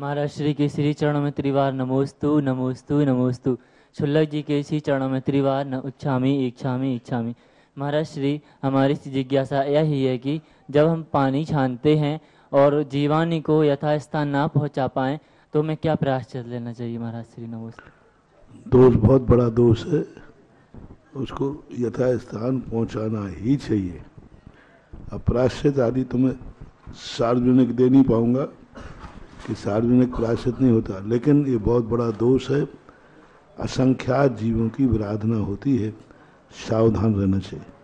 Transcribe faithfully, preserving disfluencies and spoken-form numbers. महाराज श्री के श्री चरणों में त्रिवार नमोस्तु नमोस्तु नमोस्तु। छुल्लक जी के श्री चरणों में त्रिवार न उच्छामी इच्छामी इच्छामी। महाराज श्री हमारी जिज्ञासा यही है कि जब हम पानी छानते हैं और जीवाणी को यथास्थान ना पहुंचा पाएं तो हमें क्या प्रायश्चित लेना चाहिए महाराज श्री? नमोस्तु। दोष बहुत बड़ा दोष है, उसको यथास्थान पहुँचाना ही चाहिए। अब प्रायश्चित आदि तो मैं सार्वजनिक दे नहीं पाऊँगा कि सार्वजनिक प्रायश्चित नहीं होता, लेकिन ये बहुत बड़ा दोष है। असंख्यात जीवों की विराधना होती है, सावधान रहना चाहिए।